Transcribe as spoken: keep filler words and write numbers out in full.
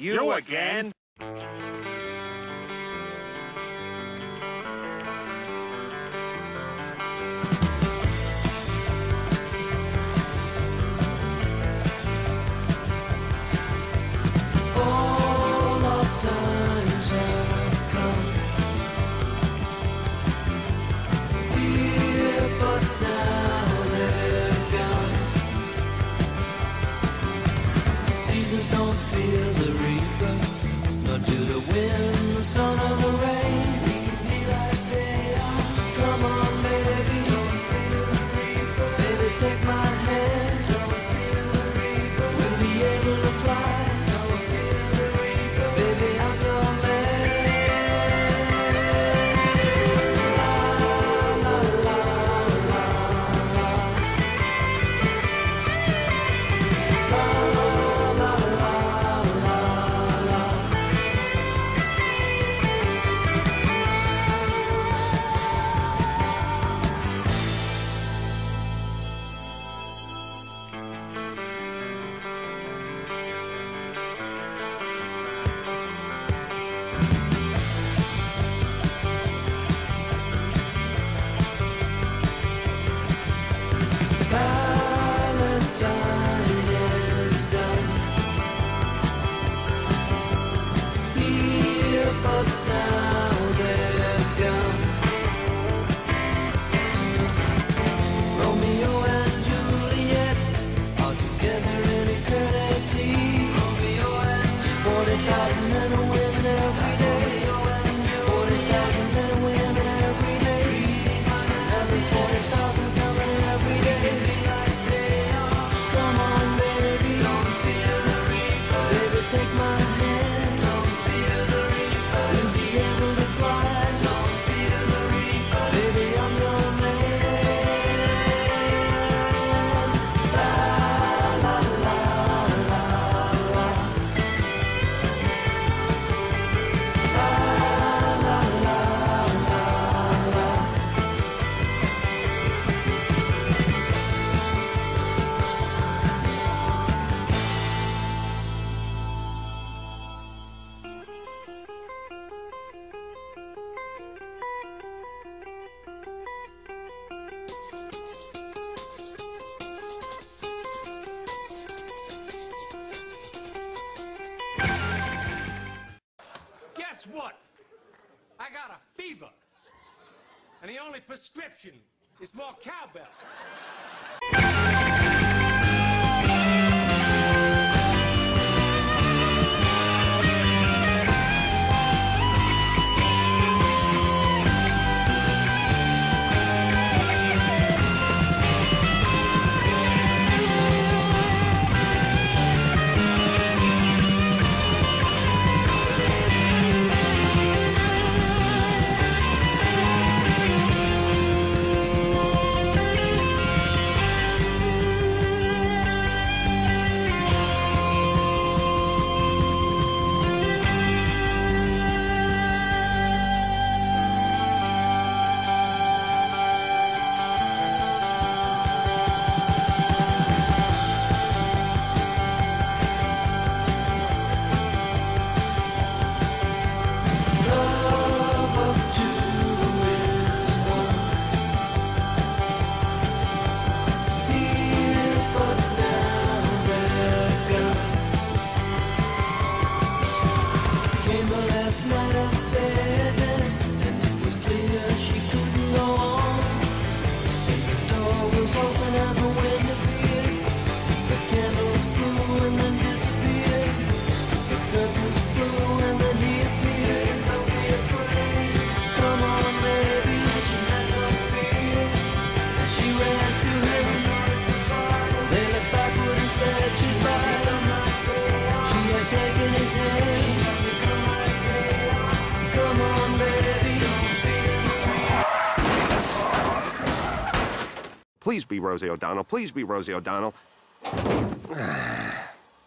You, you again? What? I got a fever, and the only prescription is more cowbell. Please be Rosie O'Donnell. Please be Rosie O'Donnell.